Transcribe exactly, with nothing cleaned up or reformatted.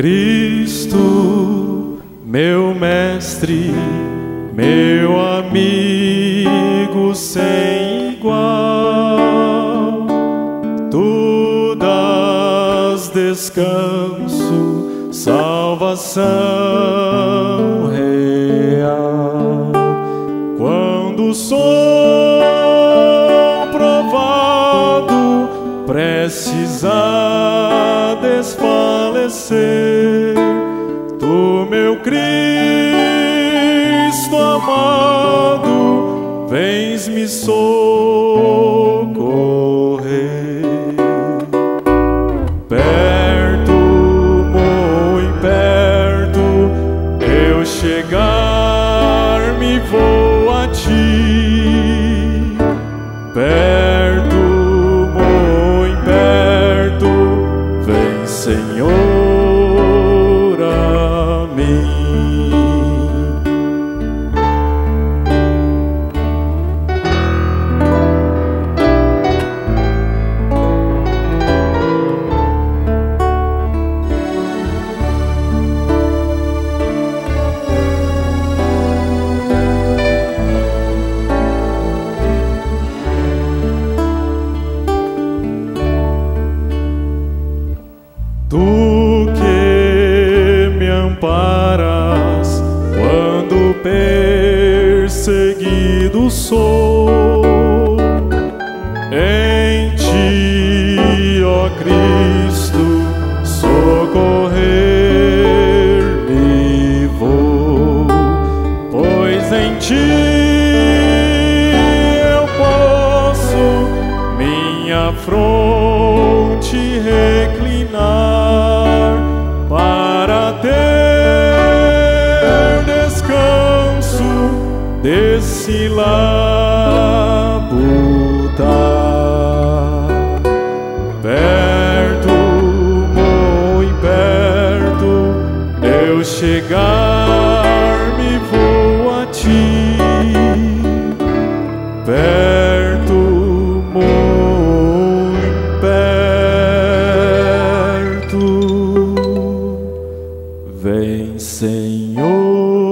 Cristo, meu mestre, meu amigo sem igual, tu dás descanso, salvação real. Quando sou provado, precisa desfalecer, tu, meu Cristo amado, vens me socorrer. Perto, muito perto, eu chegar me vou a ti. Perto, muito perto, vem, Senhor. Tu que me amparas quando perseguido sou, em ti, ó Cristo, socorrer-me vou, pois em ti eu posso minha fronte reclinar, desse labutar. Perto, muito perto, eu chegar me vou a ti. Perto, muito perto, vem, Senhor.